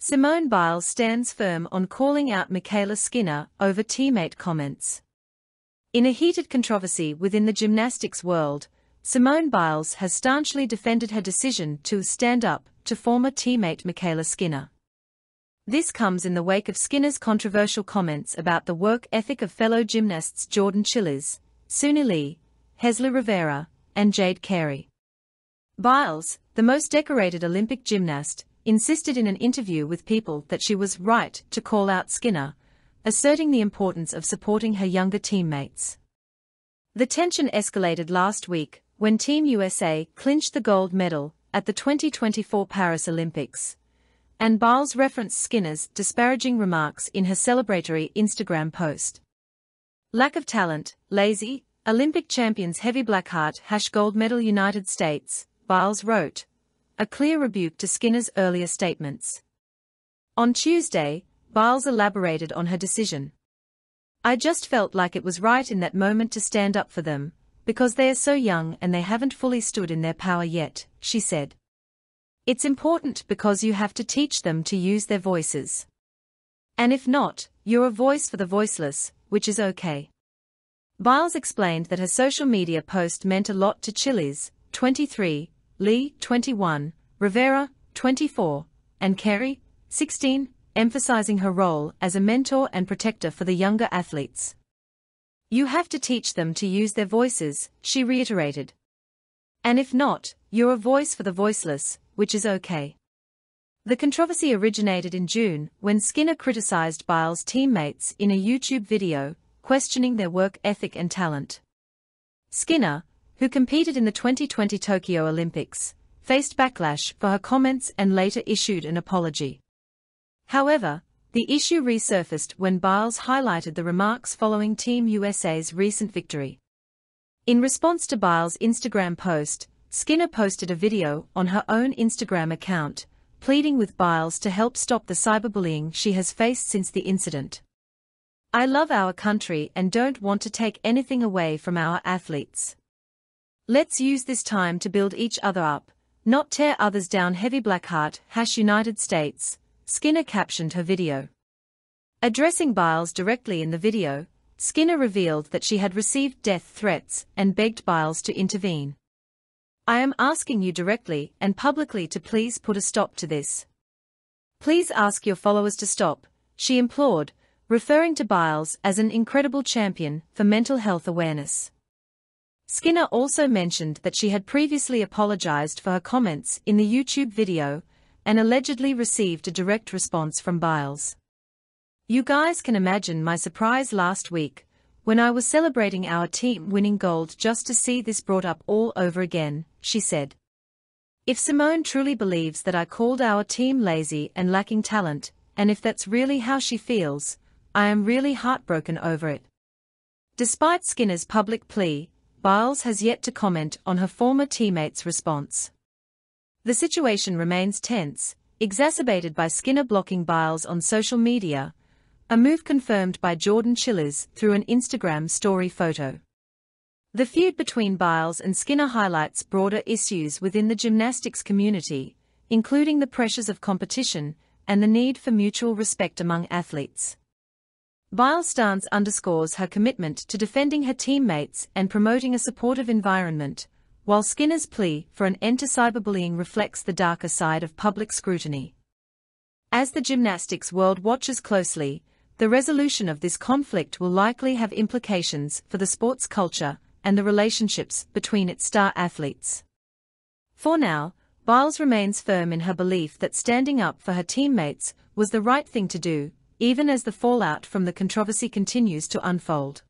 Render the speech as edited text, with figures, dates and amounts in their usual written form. Simone Biles stands firm on calling out MyKayla Skinner over teammate comments. In a heated controversy within the gymnastics world, Simone Biles has staunchly defended her decision to stand up to former teammate MyKayla Skinner. This comes in the wake of Skinner's controversial comments about the work ethic of fellow gymnasts Jordan Chiles, Suni Lee, Hezly Rivera, and Jade Carey. Biles, the most decorated Olympic gymnast, insisted in an interview with People that she was right to call out Skinner, asserting the importance of supporting her younger teammates. The tension escalated last week when Team USA clinched the gold medal at the 2024 Paris Olympics, and Biles referenced Skinner's disparaging remarks in her celebratory Instagram post. "Lack of talent, lazy, Olympic champions heavy black heart #gold medal United States," Biles wrote, a clear rebuke to Skinner's earlier statements. On Tuesday, Biles elaborated on her decision. "I just felt like it was right in that moment to stand up for them, because they are so young and they haven't fully stood in their power yet," she said. "It's important because you have to teach them to use their voices. And if not, you're a voice for the voiceless, which is okay." Biles explained that her social media post meant a lot to Chiles, 23, Lee, 21, Rivera, 24, and Carey, 16, emphasizing her role as a mentor and protector for the younger athletes. "You have to teach them to use their voices," she reiterated. "And if not, you're a voice for the voiceless, which is okay." The controversy originated in June when Skinner criticized Biles' teammates in a YouTube video, questioning their work ethic and talent. Skinner, who competed in the 2020 Tokyo Olympics, faced backlash for her comments and later issued an apology. However, the issue resurfaced when Biles highlighted the remarks following Team USA's recent victory. In response to Biles' Instagram post, Skinner posted a video on her own Instagram account, pleading with Biles to help stop the cyberbullying she has faced since the incident. "I love our country and don't want to take anything away from our athletes. Let's use this time to build each other up, not tear others down heavy black heart #United States. Skinner captioned her video. Addressing Biles directly in the video, Skinner revealed that she had received death threats and begged Biles to intervene. "I am asking you directly and publicly to please put a stop to this. Please ask your followers to stop," she implored, referring to Biles as an incredible champion for mental health awareness. Skinner also mentioned that she had previously apologized for her comments in the YouTube video and allegedly received a direct response from Biles. "You guys can imagine my surprise last week when I was celebrating our team winning gold just to see this brought up all over again," she said. "If Simone truly believes that I called our team lazy and lacking talent, and if that's really how she feels, I am really heartbroken over it." Despite Skinner's public plea, Biles has yet to comment on her former teammate's response. The situation remains tense, exacerbated by Skinner blocking Biles on social media, a move confirmed by Jordan Chiles through an Instagram story photo. The feud between Biles and Skinner highlights broader issues within the gymnastics community, including the pressures of competition and the need for mutual respect among athletes. Biles' stance underscores her commitment to defending her teammates and promoting a supportive environment, while Skinner's plea for an end to cyberbullying reflects the darker side of public scrutiny. As the gymnastics world watches closely, the resolution of this conflict will likely have implications for the sports culture and the relationships between its star athletes. For now, Biles remains firm in her belief that standing up for her teammates was the right thing to do, even as the fallout from the controversy continues to unfold.